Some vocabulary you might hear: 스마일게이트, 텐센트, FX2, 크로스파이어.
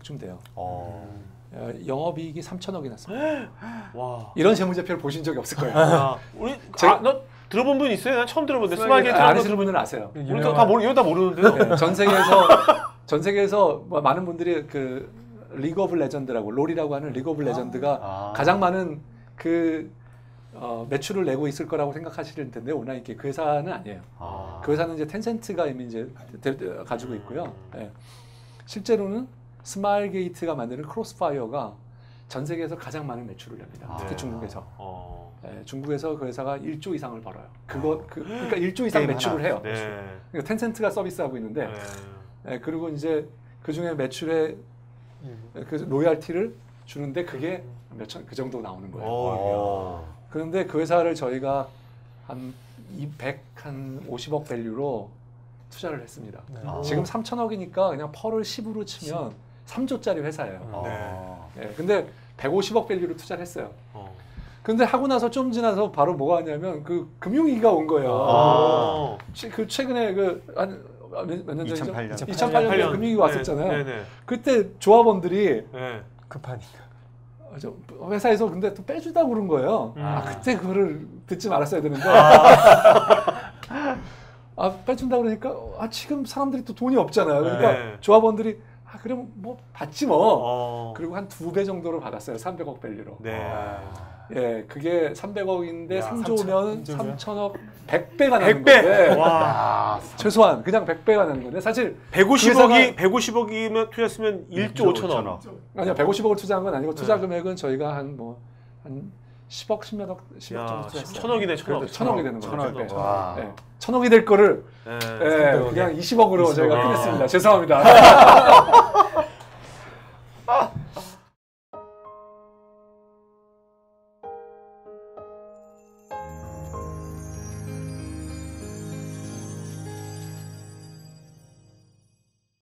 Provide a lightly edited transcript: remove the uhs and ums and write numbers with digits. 3,000억쯤 돼요. 영업이익이 3,000억이 났습니다. 와. 이런 재무제표를 보신 적이 없을 거예요. 우리 나 들어본 분 있어요? 난 처음 들어본데. 스마일게이트 아시는 분은 아세요. 우리 다 모르, 다 모르는데. 네, 전 세계에서 많은 분들이 그 리그 오브 레전드라고, 롤이라고 하는 리그 오브 레전드가 가장 많은 그 매출을 내고 있을 거라고 생각하실 텐데 온라인 게임 그 회사는 아니에요. 그 회사는 이제 텐센트가 이미 이제 가지고 있고요. 네. 실제로는 스마일게이트가 만드는 크로스파이어가 전 세계에서 가장 많은 매출을 냅니다. 특히 중국에서. 네, 중국에서 그 회사가 1조 이상을 벌어요. 그러니까 1조 이상 매출을 해요. 네. 그러니까 텐센트가 서비스하고 있는데, 네, 그리고 이제 그 중에 매출의 그 로얄티를 주는데 그게 몇천 그 정도 나오는 거예요. 그런데 그 회사를 저희가 한 250억 밸류로 투자를 했습니다. 지금 3,000억이니까 그냥 펄을 10으로 치면 3조짜리 회사예요. 네, 근데 150억 밸류로 투자를 했어요. 근데 하고 나서 좀 지나서 바로 뭐가 왔냐면 그 금융위기가 온 거예요. 그 최근에 그 몇 년 전이죠? 2008년에 금융위기가 왔었잖아요. 네네. 그때 조합원들이 급하니까 회사에서 근데 또 빼주다 그런 거예요. 그때 그거를 듣지 말았어야 되는데. 빼준다 그러니까 지금 사람들이 또 돈이 없잖아요. 그러니까 조합원들이 그럼 뭐 받지 뭐. 그리고 한 2배 정도로 받았어요. 300억 밸류로. 예, 그게 300억인데 야, 3조면 3천억 100배가 나는 건데. 와. 최소한 그냥 100배가 나는 건데 사실 150억이면 투자했으면 1조 5천억. 아니요. 150억을 투자한 건 아니고 투자 금액은 저희가 한 뭐 한 10억 10몇억 10억 정도 투자했어요. 1000억이네. 1000억이 되는 거죠. 와. 1000억이 될 거를 그냥 20억으로 저희가 끝냈습니다. 죄송합니다.